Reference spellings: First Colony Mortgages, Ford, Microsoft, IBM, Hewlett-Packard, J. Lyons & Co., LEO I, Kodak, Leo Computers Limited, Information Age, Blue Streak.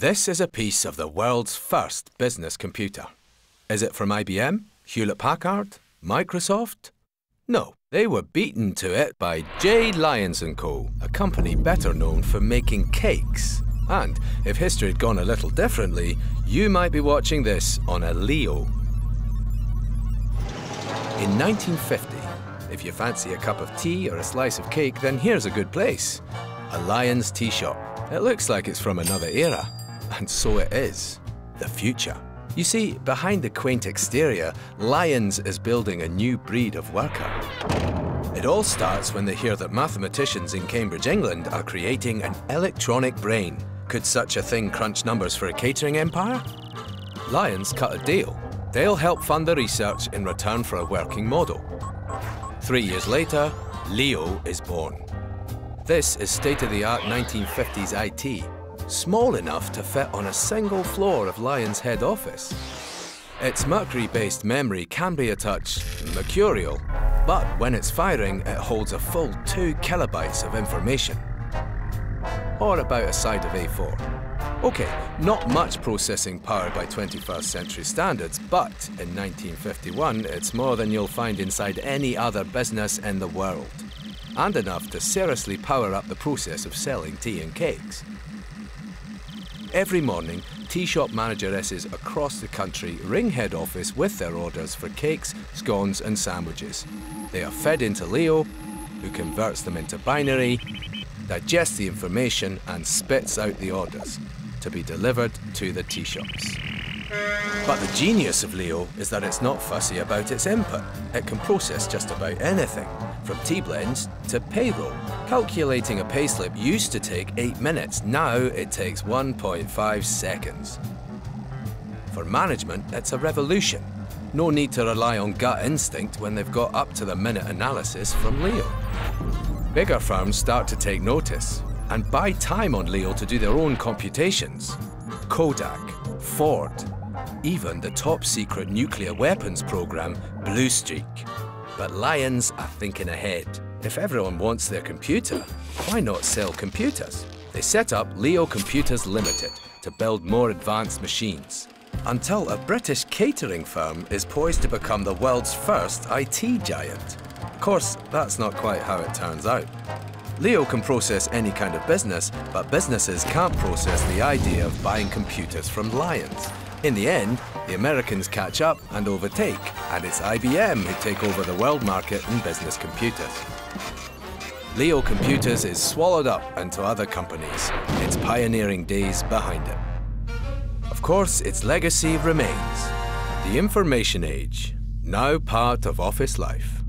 This is a piece of the world's first business computer. Is it from IBM, Hewlett-Packard, Microsoft? No, they were beaten to it by J. Lyons & Co., a company better known for making cakes. And if history had gone a little differently, you might be watching this on a Leo. In 1950, if you fancy a cup of tea or a slice of cake, then here's a good place. A Lyons tea shop. It looks like it's from another era. And so it is. The future. You see, behind the quaint exterior, Lyons is building a new breed of worker. It all starts when they hear that mathematicians in Cambridge, England are creating an electronic brain. Could such a thing crunch numbers for a catering empire? Lyons cut a deal. They'll help fund the research in return for a working model. 3 years later, Leo is born. This is state-of-the-art 1950s IT, small enough to fit on a single floor of Lyons' head office. Its Mercury-based memory can be a touch mercurial, but when it's firing, it holds a full 2 kilobytes of information, or about a side of A4. OK, not much processing power by 21st century standards, but in 1951, it's more than you'll find inside any other business in the world, and enough to seriously power up the process of selling tea and cakes. Every morning, tea shop manageresses across the country ring head office with their orders for cakes, scones and sandwiches. They are fed into Leo, who converts them into binary, digests the information and spits out the orders, to be delivered to the tea shops. But the genius of Leo is that it's not fussy about its input. It can process just about anything, from tea blends to payroll. Calculating a payslip used to take 8 minutes, now it takes 1.5 seconds. For management, it's a revolution. No need to rely on gut instinct when they've got up-to-the-minute analysis from Leo. Bigger firms start to take notice and buy time on Leo to do their own computations. Kodak, Ford, even the top-secret nuclear weapons program, Blue Streak. But Lyons are thinking ahead. If everyone wants their computer, why not sell computers? They set up Leo Computers Limited to build more advanced machines, until a British catering firm is poised to become the world's first IT giant. Of course, that's not quite how it turns out. Leo can process any kind of business, but businesses can't process the idea of buying computers from Lyons. In the end, the Americans catch up and overtake, and it's IBM who take over the world market in business computers. Leo Computers is swallowed up into other companies, its pioneering days behind it. Of course, its legacy remains. The information age, now part of office life.